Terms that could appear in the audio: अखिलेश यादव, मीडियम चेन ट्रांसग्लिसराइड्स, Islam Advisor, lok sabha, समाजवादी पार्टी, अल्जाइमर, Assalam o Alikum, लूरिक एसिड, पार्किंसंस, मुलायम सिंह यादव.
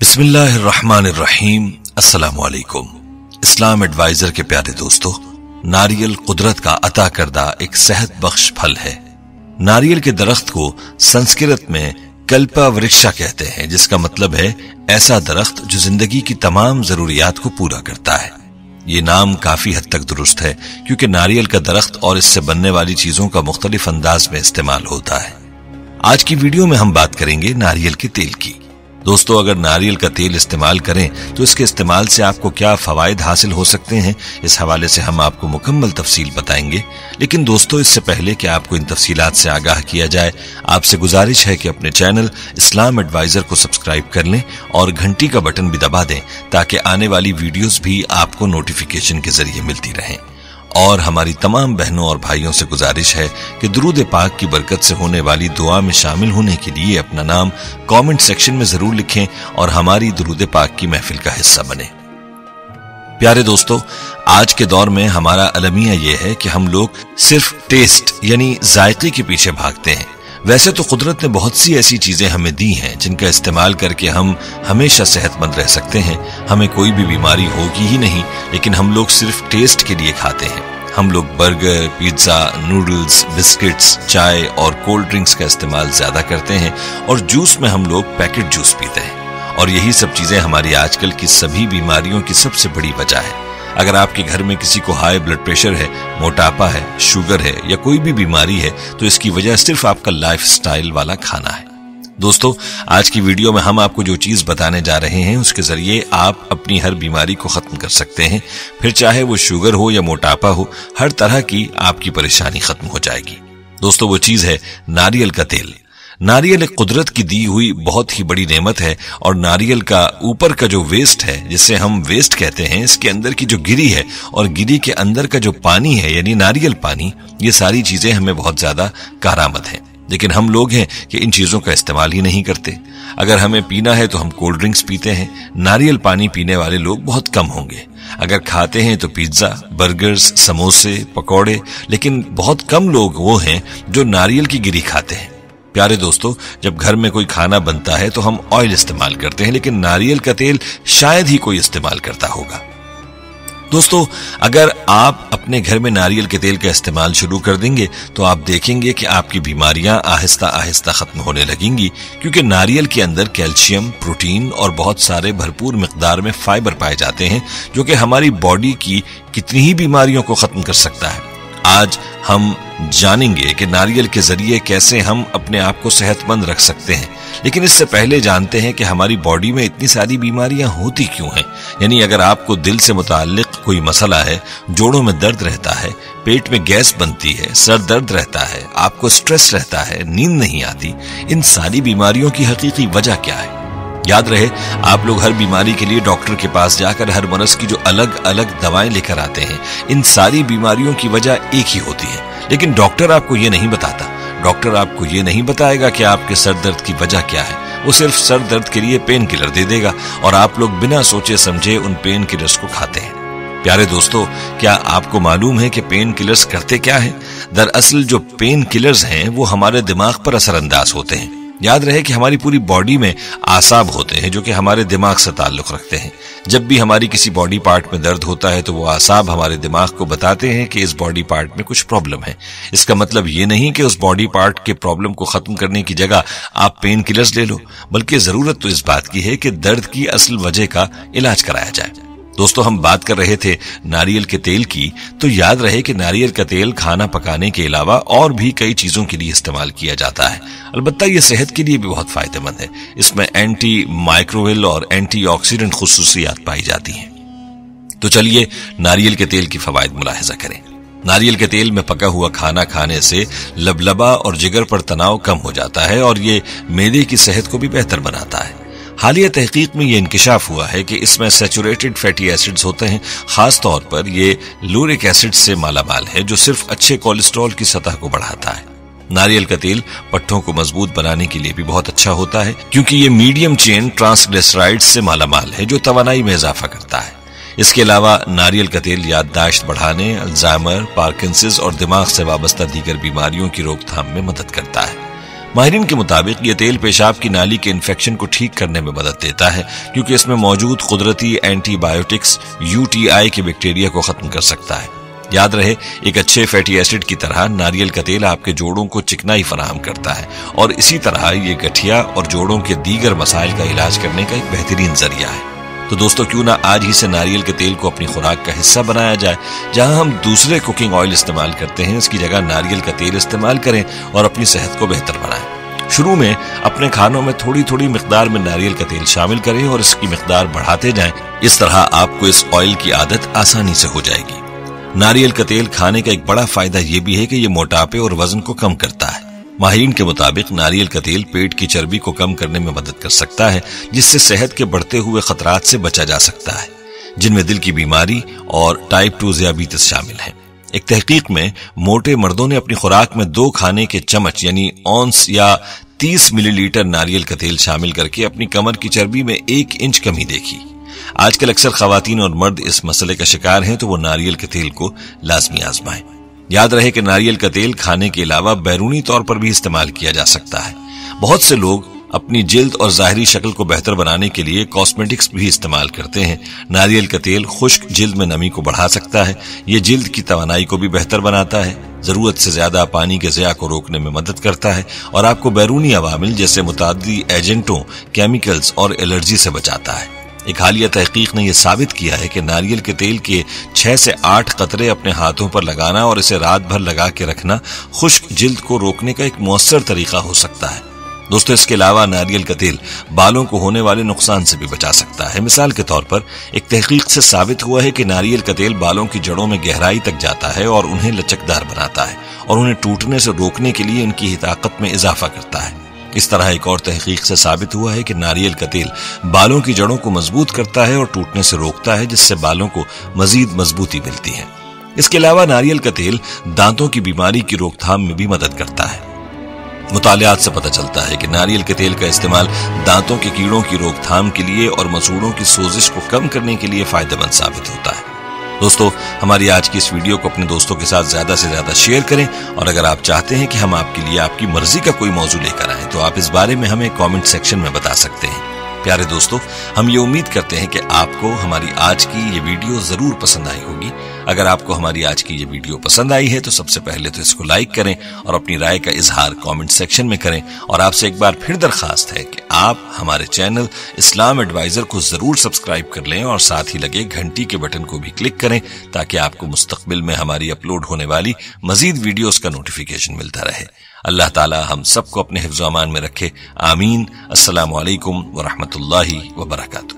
बिस्मिल्लाहिर्रहमानिर्रहीम। अस्सलामु अलैकुम। इस्लाम एडवाइजर के प्यारे दोस्तों, नारियल कुदरत का अता करदा एक सेहत बख्श फल है। नारियल के दरख्त को संस्कृत में कल्पा वृक्षा कहते हैं, जिसका मतलब है ऐसा दरख्त जो जिंदगी की तमाम जरूरियात को पूरा करता है। ये नाम काफी हद तक दुरुस्त है, क्योंकि नारियल का दरख्त और इससे बनने वाली चीजों का मुख्तलिफ अंदाज में इस्तेमाल होता है। आज की वीडियो में हम बात करेंगे नारियल के तेल की। दोस्तों, अगर नारियल का तेल इस्तेमाल करें तो इसके इस्तेमाल से आपको क्या फवायद हासिल हो सकते हैं, इस हवाले से हम आपको मुकम्मल तफसील बताएंगे। लेकिन दोस्तों, इससे पहले कि आपको इन तफसीलात से आगाह किया जाए, आपसे गुजारिश है कि अपने चैनल इस्लाम एडवाइजर को सब्सक्राइब कर लें और घंटी का बटन भी दबा दें, ताकि आने वाली वीडियोस भी आपको नोटिफिकेशन के जरिए मिलती रहें। और हमारी तमाम बहनों और भाइयों से गुजारिश है कि दुरूद पाक की बरकत से होने वाली दुआ में शामिल होने के लिए अपना नाम कमेंट सेक्शन में जरूर लिखें और हमारी दुरूद पाक की महफिल का हिस्सा बने। प्यारे दोस्तों, आज के दौर में हमारा अलमिया यह है कि हम लोग सिर्फ टेस्ट यानी जायके के पीछे भागते हैं। वैसे तो कुदरत ने बहुत सी ऐसी चीजें हमें दी हैं जिनका इस्तेमाल करके हम हमेशा सेहतमंद रह सकते हैं, हमें कोई भी बीमारी होगी ही नहीं, लेकिन हम लोग सिर्फ टेस्ट के लिए खाते हैं। हम लोग बर्गर, पिज्जा, नूडल्स, बिस्किट्स, चाय और कोल्ड ड्रिंक्स का इस्तेमाल ज्यादा करते हैं और जूस में हम लोग पैकेट जूस पीते हैं। और यही सब चीजें हमारी आजकल की सभी बीमारियों की सबसे बड़ी वजह है। अगर आपके घर में किसी को हाई ब्लड प्रेशर है, मोटापा है, शुगर है या कोई भी बीमारी है, तो इसकी वजह सिर्फ आपका लाइफस्टाइल वाला खाना है। दोस्तों, आज की वीडियो में हम आपको जो चीज बताने जा रहे हैं, उसके जरिए आप अपनी हर बीमारी को खत्म कर सकते हैं। फिर चाहे वो शुगर हो या मोटापा हो, हर तरह की आपकी परेशानी खत्म हो जाएगी। दोस्तों, वो चीज है नारियल का तेल। नारियल एक कुदरत की दी हुई बहुत ही बड़ी नेमत है और नारियल का ऊपर का जो वेस्ट है, जिसे हम वेस्ट कहते हैं, इसके अंदर की जो गिरी है और गिरी के अंदर का जो पानी है यानी नारियल पानी, ये सारी चीजें हमें बहुत ज्यादा कारामत हैं। लेकिन हम लोग हैं कि इन चीजों का इस्तेमाल ही नहीं करते। अगर हमें पीना है तो हम कोल्ड ड्रिंक्स पीते हैं। नारियल पानी पीने वाले लोग बहुत कम होंगे। अगर खाते हैं तो पिज्जा, बर्गर्स, समोसे, पकौड़े, लेकिन बहुत कम लोग वो हैं जो नारियल की गिरी खाते हैं। प्यारे दोस्तों, जब घर में कोई खाना बनता है तो हम ऑयल इस्तेमाल करते हैं, लेकिन नारियल का तेल शायद ही कोई इस्तेमाल करता होगा। दोस्तों, अगर आप अपने घर में नारियल के तेल का इस्तेमाल शुरू कर देंगे तो आप देखेंगे कि आपकी बीमारियां आहिस्ता आहिस्ता खत्म होने लगेंगी, क्योंकि नारियल के अंदर कैल्शियम, प्रोटीन और बहुत सारे भरपूर मिकदार में फाइबर पाए जाते हैं, जो कि हमारी बॉडी की कितनी ही बीमारियों को खत्म कर सकता है। आज हम जानेंगे कि नारियल के जरिए कैसे हम अपने आप को सेहतमंद रख सकते हैं। लेकिन इससे पहले जानते हैं कि हमारी बॉडी में इतनी सारी बीमारियां होती क्यों हैं। यानी अगर आपको दिल से मुताल्लिक कोई मसला है, जोड़ों में दर्द रहता है, पेट में गैस बनती है, सर दर्द रहता है, आपको स्ट्रेस रहता है, नींद नहीं आती, इन सारी बीमारियों की हकीकी वजह क्या है। याद रहे, आप लोग हर बीमारी के लिए डॉक्टर के पास जाकर हर मर्ज की जो अलग अलग दवाएं लेकर आते हैं, इन सारी बीमारियों की वजह एक ही होती है। लेकिन डॉक्टर आपको ये नहीं बताता। डॉक्टर आपको ये नहीं बताएगा कि आपके सर दर्द की वजह क्या है। वो सिर्फ सर दर्द के लिए पेन किलर दे देगा और आप लोग बिना सोचे समझे उन पेन किलर्स को खाते हैं। प्यारे दोस्तों, क्या आपको मालूम है कि पेन किलर्स करते क्या है? दरअसल जो पेन किलर्स हैं वो हमारे दिमाग पर असरअंदाज होते हैं। याद रहे कि हमारी पूरी बॉडी में आसाब होते हैं जो कि हमारे दिमाग से ताल्लुक़ रखते हैं। जब भी हमारी किसी बॉडी पार्ट में दर्द होता है तो वो आसाब हमारे दिमाग को बताते हैं कि इस बॉडी पार्ट में कुछ प्रॉब्लम है। इसका मतलब ये नहीं कि उस बॉडी पार्ट के प्रॉब्लम को ख़त्म करने की जगह आप पेन किलर्स ले लो, बल्कि ज़रूरत तो इस बात की है कि दर्द की असल वजह का इलाज कराया जाए। दोस्तों, हम बात कर रहे थे नारियल के तेल की, तो याद रहे कि नारियल का तेल खाना पकाने के अलावा और भी कई चीज़ों के लिए इस्तेमाल किया जाता है। अलबत्ता ये सेहत के लिए भी बहुत फ़ायदेमंद है। इसमें एंटी माइक्रोवेल और एंटीऑक्सीडेंट खुसूसियात पाई जाती हैं। तो चलिए नारियल के तेल की फ़वाइद मुलाहिजा करें। नारियल के तेल में पका हुआ खाना खाने से लबलबा और जिगर पर तनाव कम हो जाता है और ये मेदे की सेहत को भी बेहतर बनाता है। हालिया तहकीक में ये इंकशाफ हुआ है कि इसमें सैचुरेटेड फैटी एसिड्स होते हैं। ख़ास तौर पर ये लूरिक एसिड से मालामाल है, जो सिर्फ अच्छे कोलेस्ट्रॉल की सतह को बढ़ाता है। नारियल का तेल पट्ठों को मजबूत बनाने के लिए भी बहुत अच्छा होता है, क्योंकि ये मीडियम चेन ट्रांसग्लिसराइड्स से मालामाल है, जो तवानाई में इजाफा करता है। इसके अलावा नारियल का तेल याददाश्त बढ़ाने, अल्जाइमर, पार्किंसंस और दिमाग से वाबस्ता दीगर बीमारियों की रोकथाम में मदद करता है। माहिरीन के मुताबिक ये तेल पेशाब की नाली के इन्फेक्शन को ठीक करने में मदद देता है, क्योंकि इसमें मौजूद कुदरती एंटीबायोटिक्स यूटीआई के बैक्टीरिया को खत्म कर सकता है। याद रहे, एक अच्छे फैटी एसिड की तरह नारियल का तेल आपके जोड़ों को चिकनाई फराहम करता है और इसी तरह ये गठिया और जोड़ों के दीगर मसाइल का इलाज करने का एक बेहतरीन जरिया है। तो दोस्तों, क्यों ना आज ही से नारियल के तेल को अपनी खुराक का हिस्सा बनाया जाए। जहां हम दूसरे कुकिंग ऑयल इस्तेमाल करते हैं, इसकी जगह नारियल का तेल इस्तेमाल करें और अपनी सेहत को बेहतर बनाएं। शुरू में अपने खानों में थोड़ी थोड़ी मिकदार में नारियल का तेल शामिल करें और इसकी मिकदार बढ़ाते जाएं। इस तरह आपको इस ऑयल की आदत आसानी से हो जाएगी। नारियल का तेल खाने का एक बड़ा फायदा यह भी है कि ये मोटापे और वजन को कम करता है। माहिरीन के मुताबिक नारियल का तेल पेट की चर्बी को कम करने में मदद कर सकता है, जिससे सेहत के बढ़ते हुए खतरात से बचा जा सकता है, जिनमें दिल की बीमारी और टाइप 2 डायबिटीज शामिल है। एक तहकीक में मोटे मर्दों ने अपनी खुराक में 2 खाने के चम्मच यानी औंस या 30 मिलीलीटर नारियल का तेल शामिल करके अपनी कमर की चर्बी में 1 इंच कमी देखी। आजकल अक्सर खवातीन और मर्द इस मसले का शिकार हैं, तो वो नारियल के तेल को लाजमी आजमाएं। याद रहे कि नारियल का तेल खाने के अलावा बैरूनी तौर पर भी इस्तेमाल किया जा सकता है। बहुत से लोग अपनी जिल्द और जाहिरी शक्ल को बेहतर बनाने के लिए कॉस्मेटिक्स भी इस्तेमाल करते हैं। नारियल का तेल खुश्क जिल्द में नमी को बढ़ा सकता है। ये जिल्द की तवानाई को भी बेहतर बनाता है, जरूरत से ज्यादा पानी के ज़िया को रोकने में मदद करता है और आपको बैरूनी अवामिल जैसे मुतादी एजेंटों, केमिकल्स और एलर्जी से बचाता है। एक हालिया तहकीक ने यह साबित किया है कि नारियल के तेल के 6 से 8 कतरे अपने हाथों पर लगाना और इसे रात भर लगा के रखना खुश्क जिल्द को रोकने का एक मौसर तरीका हो सकता है। दोस्तों, इसके अलावा नारियल का तेल बालों को होने वाले नुकसान से भी बचा सकता है। मिसाल के तौर पर एक तहकीक से साबित हुआ है कि नारियल का तेल बालों की जड़ों में गहराई तक जाता है और उन्हें लचकदार बनाता है और उन्हें टूटने से रोकने के लिए इनकी हिताकत में इजाफा करता है। इस तरह एक और तहकीक से साबित हुआ है कि नारियल का तेल बालों की जड़ों को मजबूत करता है और टूटने से रोकता है, जिससे बालों को मजीद मजबूती मिलती है। इसके अलावा नारियल का तेल दांतों की बीमारी की रोकथाम में भी मदद करता है। मुतालियात से पता चलता है कि नारियल के तेल का इस्तेमाल दांतों के कीड़ों की रोकथाम के लिए और मसूड़ों की सोजिश को कम करने के लिए फायदेमंद साबित होता है। दोस्तों, हमारी आज की इस वीडियो को अपने दोस्तों के साथ ज़्यादा से ज़्यादा शेयर करें और अगर आप चाहते हैं कि हम आपके लिए आपकी मर्जी का कोई मौजू लेकर आएँ, तो आप इस बारे में हमें कमेंट सेक्शन में बता सकते हैं। प्यारे दोस्तों, हम ये उम्मीद करते हैं कि आपको हमारी आज की ये वीडियो ज़रूर पसंद आई होगी। अगर आपको हमारी आज की ये वीडियो पसंद आई है तो सबसे पहले तो इसको लाइक करें और अपनी राय का इजहार कमेंट सेक्शन में करें। और आपसे एक बार फिर दरख्वास्त है कि आप हमारे चैनल इस्लाम एडवाइजर को जरूर सब्सक्राइब कर लें और साथ ही लगे घंटी के बटन को भी क्लिक करें, ताकि आपको मुस्तकबिल में हमारी अपलोड होने वाली मजीद वीडियोज का नोटिफिकेशन मिलता रहे। अल्लाह ताला हम सबको अपने हिफ्ज़-ओ-अमान में रखे। आमीन। अस्सलामु अलैकुम व रहमतुल्लाहि व बरकातहू।